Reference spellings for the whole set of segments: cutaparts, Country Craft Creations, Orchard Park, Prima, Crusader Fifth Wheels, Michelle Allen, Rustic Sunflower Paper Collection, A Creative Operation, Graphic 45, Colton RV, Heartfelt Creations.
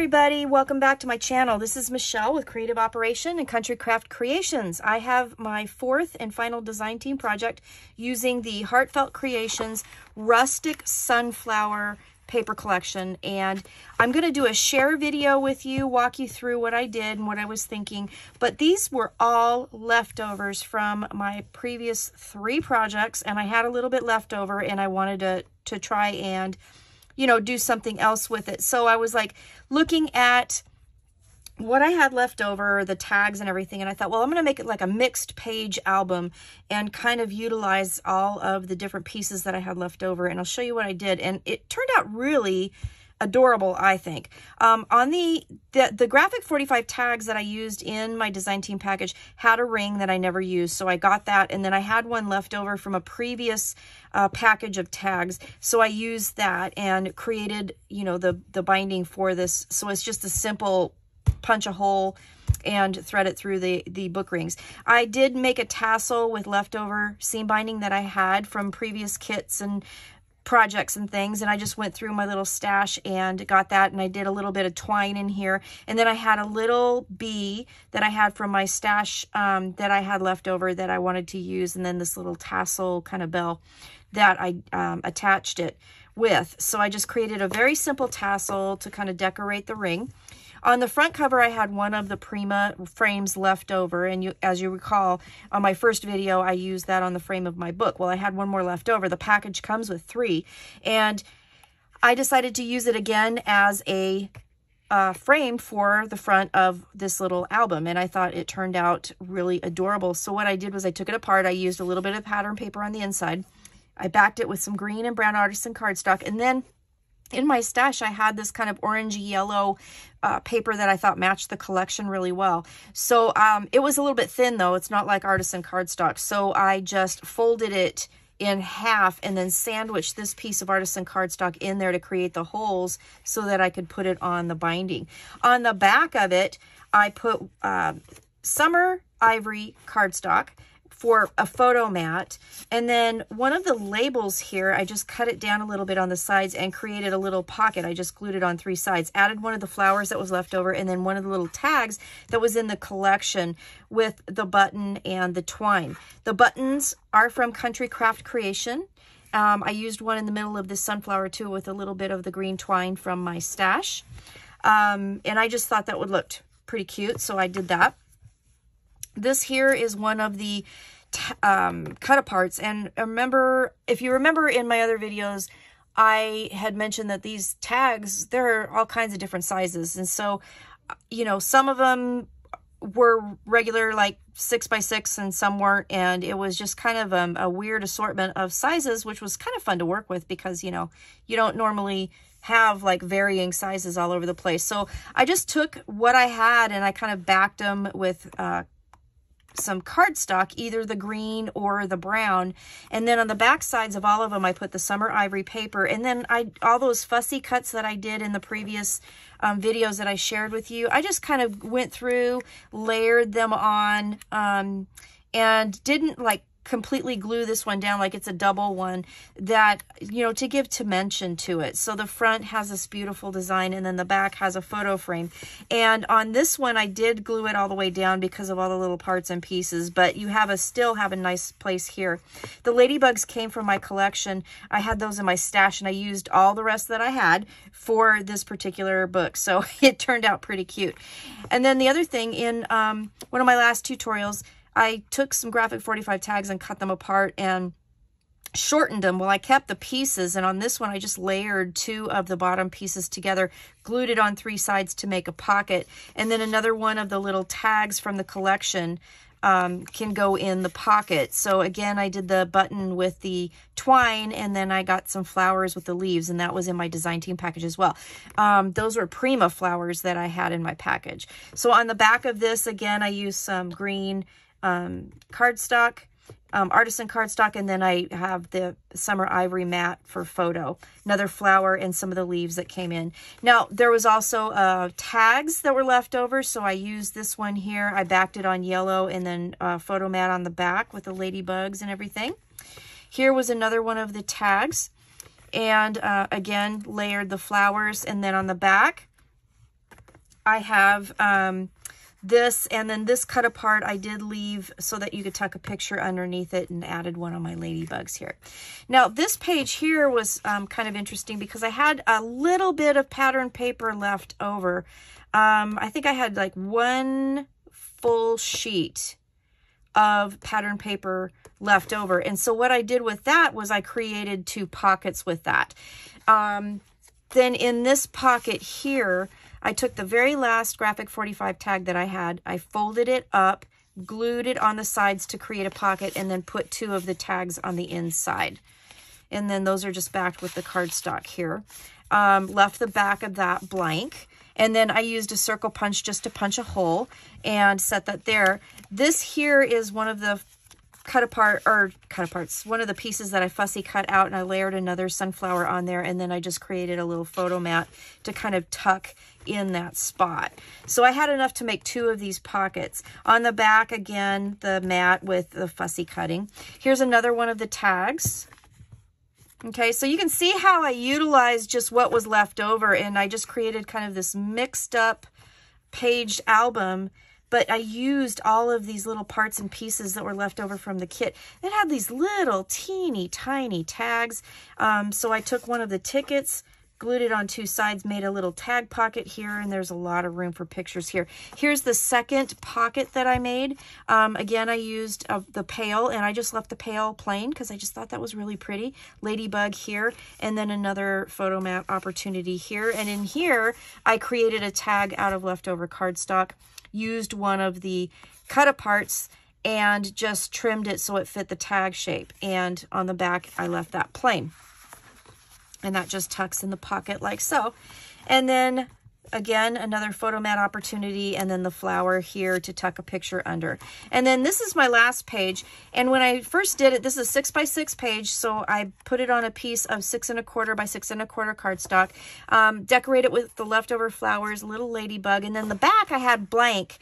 everybody, welcome back to my channel. This is Michelle with Creative Operation and Country Craft Creations. I have my fourth and final design team project using the Heartfelt Creations Rustic Sunflower Paper Collection, and I'm going to do a share video with you, walk you through what I did and what I was thinking, but these were all leftovers from my previous three projects, and I had a little bit left over, and I wanted to try and do something else with it. So I was like looking at what I had left over, the tags and everything. And I thought, well, I'm going to make it like a mixed page album and kind of utilize all of the different pieces that I had left over. And I'll show you what I did. And it turned out really adorable, I think. On the Graphic 45 tags that I used in my design team package had a ring that I never used, so I got that, and then I had one left over from a previous package of tags, so I used that and created, the binding for this. So it's just a simple punch a hole and thread it through the book rings. I did make a tassel with leftover seam binding that I had from previous kits and projects and things, and I just went through my little stash and got that, and I did a little bit of twine in here, and then I had a little bee that I had from my stash that I had left over that I wanted to use, and then this little tassel kind of bell that I attached it with. So I just created a very simple tassel to kind of decorate the ring. On the front cover, I had one of the Prima frames left over, and as you recall, on my first video, I used that on the frame of my book. Well, I had one more left over. The package comes with three, and I decided to use it again as a frame for the front of this little album, and I thought it turned out really adorable. So what I did was I took it apart. I used a little bit of pattern paper on the inside. I backed it with some green and brown artisan cardstock, and then in my stash, I had this kind of orangey yellow paper that I thought matched the collection really well. So it was a little bit thin, though. It's not like artisan cardstock. So I just folded it in half and then sandwiched this piece of artisan cardstock in there to create the holes so that I could put it on the binding. On the back of it, I put summer ivory cardstock for a photo mat, and then one of the labels here, I just cut it down a little bit on the sides and created a little pocket. I just glued it on three sides, added one of the flowers that was left over, and then one of the little tags that was in the collection with the button and the twine. The buttons are from Country Craft Creation. I used one in the middle of this sunflower too with a little bit of the green twine from my stash, and I just thought that would look pretty cute, so I did that. This here is one of the cut-aparts, and remember, if you remember in my other videos, I had mentioned that these tags, there are all kinds of different sizes, and so, some of them were regular, like 6x6, and some weren't, and it was just kind of a weird assortment of sizes, which was kind of fun to work with because, you don't normally have like varying sizes all over the place. So I just took what I had and I kind of backed them with some cardstock, either the green or the brown, and then on the back sides of all of them I put the summer ivory paper, and then all those fussy cuts that I did in the previous videos that I shared with you, I just kind of went through, layered them on, and didn't like completely glue this one down like it's a double one, that to give dimension to it. So the front has this beautiful design, and then the back has a photo frame, and on this one I did glue it all the way down because of all the little parts and pieces, but you still have a nice place here. The ladybugs came from my collection. I had those in my stash, and I used all the rest that I had for this particular book, so it turned out pretty cute. And then the other thing, in one of my last tutorials, I took some Graphic 45 tags and cut them apart and shortened them. Well, I kept the pieces, and on this one, I just layered two of the bottom pieces together, glued it on three sides to make a pocket, and then another one of the little tags from the collection can go in the pocket. So again, I did the button with the twine, and then I got some flowers with the leaves, and that was in my design team package as well. Those were Prima flowers that I had in my package. So on the back of this, again, I used some green cardstock, artisan cardstock, and then I have the summer ivory mat for photo, another flower, and some of the leaves that came in. Now, there was also tags that were left over, so I used this one here. I backed it on yellow, and then photo mat on the back with the ladybugs and everything. Here was another one of the tags, and again, layered the flowers, and then on the back, I have this, and then this cut apart I did leave so that you could tuck a picture underneath it, and added one on my ladybugs here. Now this page here was kind of interesting because I had a little bit of pattern paper left over. I think I had like one full sheet of pattern paper left over. And so what I did with that was I created two pockets with that. Then in this pocket here, I took the very last Graphic 45 tag that I had, I folded it up, glued it on the sides to create a pocket, and then put two of the tags on the inside. And then those are just backed with the cardstock here. Left the back of that blank. And then I used a circle punch just to punch a hole and set that there. This here is one of the one of the pieces that I fussy cut out, and I layered another sunflower on there, and then I just created a little photo mat to kind of tuck in that spot. So I had enough to make two of these pockets. On the back, again, the mat with the fussy cutting. Here's another one of the tags. Okay, so you can see how I utilized just what was left over, and I just created kind of this mixed up page album, but I used all of these little parts and pieces that were left over from the kit. It had these little teeny tiny tags, so I took one of the tickets, glued it on two sides, made a little tag pocket here, and there's a lot of room for pictures here. Here's the second pocket that I made. Again, I used the pail, and I just left the pail plain because I just thought that was really pretty. Ladybug here, and then another photo mat opportunity here. And in here, I created a tag out of leftover cardstock, used one of the cut-aparts, and just trimmed it so it fit the tag shape. And on the back, I left that plain. And that just tucks in the pocket like so. And then again, another photo mat opportunity, and then the flower here to tuck a picture under. And then this is my last page. And when I first did it, this is a 6x6 page. So I put it on a piece of 6 1/4 by 6 1/4 cardstock, decorate it with the leftover flowers, little ladybug. And then the back I had blank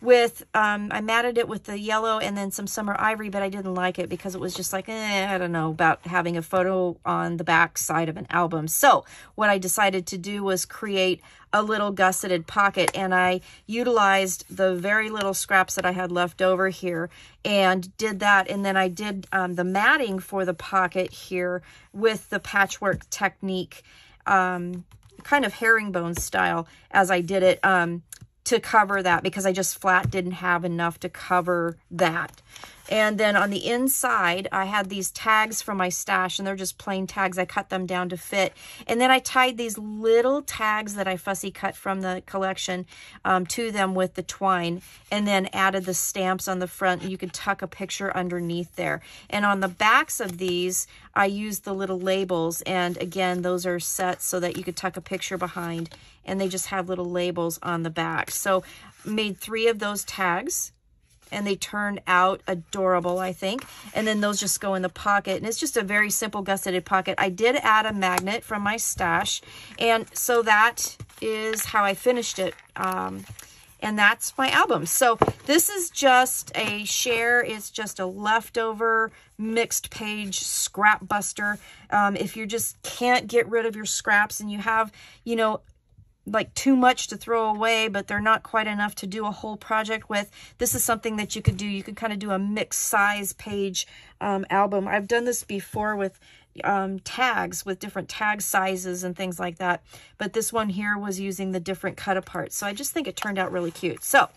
with, I matted it with the yellow and then some summer ivory, but I didn't like it because it was just like, I don't know about having a photo on the back side of an album. So what I decided to do was create a little gusseted pocket, and I utilized the very little scraps that I had left over here and did that. And then I did the matting for the pocket here with the patchwork technique, kind of herringbone style as I did it. To cover that because I just flat didn't have enough to cover that. And then on the inside, I had these tags from my stash, and they're just plain tags. I cut them down to fit. And then I tied these little tags that I fussy cut from the collection to them with the twine, and then added the stamps on the front. You could tuck a picture underneath there. And on the backs of these, I used the little labels. And again, those are set so that you could tuck a picture behind, and they just have little labels on the back. So made three of those tags, and they turned out adorable, I think. And then those just go in the pocket, and it's just a very simple gusseted pocket. I did add a magnet from my stash, and so that is how I finished it. And that's my album. So this is just a share. It's just a leftover mixed page scrap buster. If you just can't get rid of your scraps and you have, you know, like too much to throw away, but they're not quite enough to do a whole project with, this is something that you could do. You could kind of do a mixed size page album. I've done this before with tags, with different tag sizes and things like that. But this one here was using the different cut apart. So I just think it turned out really cute. So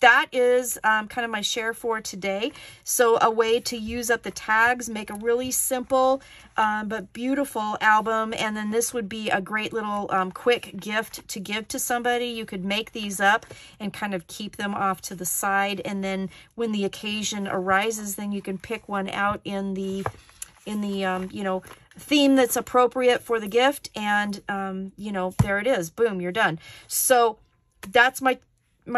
that is kind of my share for today. So a way to use up the tags, make a really simple but beautiful album. And then this would be a great little quick gift to give to somebody. You could make these up and kind of keep them off to the side. And then when the occasion arises, then you can pick one out in the you know, theme that's appropriate for the gift. And, you know, there it is. Boom, you're done. So that's my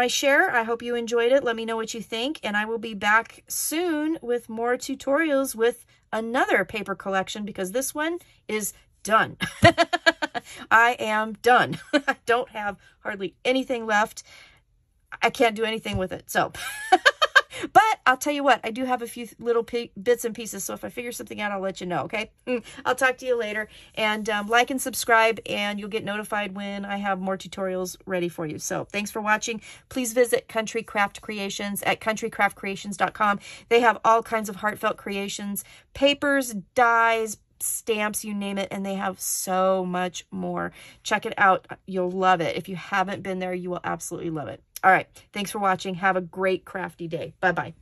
share. I hope you enjoyed it. Let me know what you think, and I will be back soon with more tutorials with another paper collection, because this one is done. I am done. I don't have hardly anything left. I can't do anything with it. So But I'll tell you what, I do have a few little bits and pieces, so if I figure something out, I'll let you know, okay? I'll talk to you later, and like and subscribe, and you'll get notified when I have more tutorials ready for you. So thanks for watching. Please visit Country Craft Creations at countrycraftcreations.com. They have all kinds of heartfelt creations, papers, dyes, stamps, you name it, and they have so much more. Check it out. You'll love it. If you haven't been there, you will absolutely love it. All right. Thanks for watching. Have a great crafty day. Bye-bye.